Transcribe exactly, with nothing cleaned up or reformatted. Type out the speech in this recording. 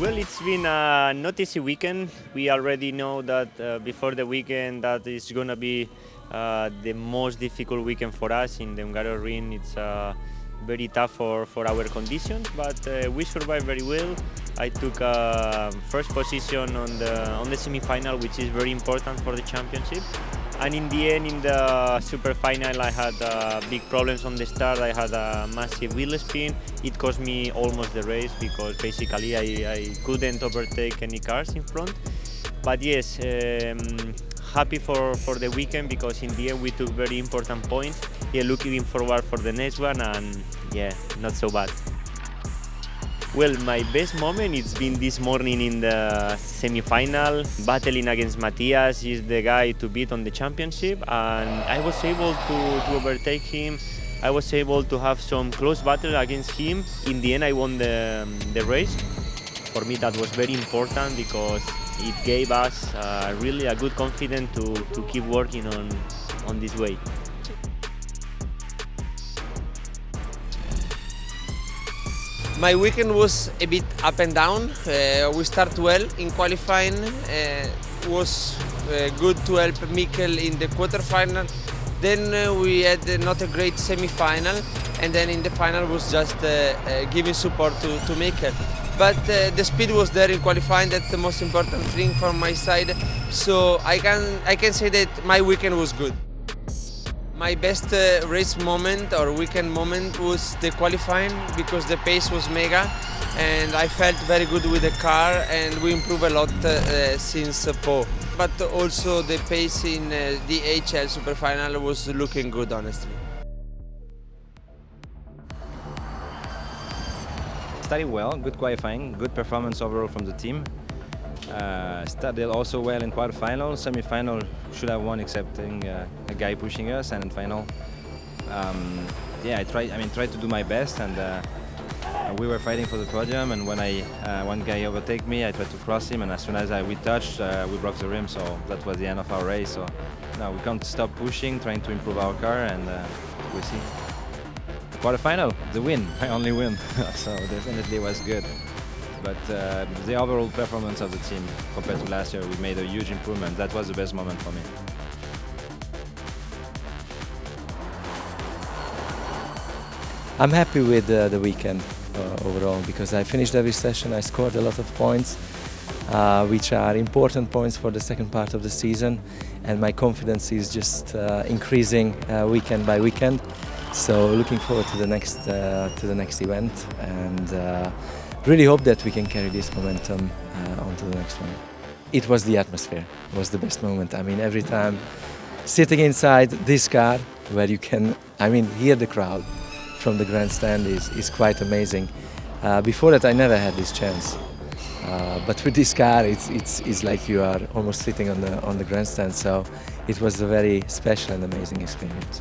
Well, it's been a not easy weekend. We already know that uh, before the weekend that it's going to be uh, the most difficult weekend for us in the Hungaroring ring. It's uh, very tough for, for our conditions, but uh, we survived very well. I took uh, first position on the, on the semi-final, which is very important for the championship. And in the end, in the super final, I had uh, big problems on the start. I had a massive wheel spin. It cost me almost the race because basically I, I couldn't overtake any cars in front. But yes, um, happy for, for the weekend because in the end we took very important points. Yeah, looking forward for the next one and yeah, not so bad. Well, my best moment, it's been this morning in the semi-final, battling against Matthias. He's the guy to beat on the championship, and I was able to, to overtake him. I was able to have some close battle against him. In the end, I won the, the race. For me, that was very important because it gave us uh, really a good confidence to, to keep working on, on this way. My weekend was a bit up and down. Uh, we started well in qualifying. Uh, was uh, good to help Mikkel in the quarterfinal. Then uh, we had uh, not a great semi-final, and then in the final was just uh, uh, giving support to, to Mikkel. But uh, the speed was there in qualifying. That's the most important thing from my side. So I can I can say that my weekend was good. My best uh, race moment or weekend moment was the qualifying because the pace was mega and I felt very good with the car and we improved a lot uh, since uh, Po. But also the pace in uh, the D H L Superfinal was looking good, honestly. Started well, good qualifying, good performance overall from the team. Uh, started also well in quarterfinal, semi-final should have won, excepting uh, a guy pushing us, and in final, um, yeah, I tried. I mean, tried to do my best, and uh, we were fighting for the podium. And when I uh, one guy overtake me, I tried to cross him, and as soon as I, we touched, uh, we broke the rim. So that was the end of our race. So now we can't stop pushing, trying to improve our car, and uh, we'll see. Quarterfinal, the win, my only win. So definitely was good. But uh, the overall performance of the team compared to last year, we made a huge improvement. That was the best moment for me. I'm happy with uh, the weekend uh, overall because I finished every session. I scored a lot of points, uh, which are important points for the second part of the season. And my confidence is just uh, increasing uh, weekend by weekend. So looking forward to the next uh, to the next event and. Uh, Really hope that we can carry this momentum uh, on to the next one. It was the atmosphere, it was the best moment. I mean, every time sitting inside this car where you can, I mean, hear the crowd from the grandstand is, is quite amazing. Uh, before that, I never had this chance. Uh, but with this car, it's, it's, it's like you are almost sitting on the, on the grandstand. So it was a very special and amazing experience.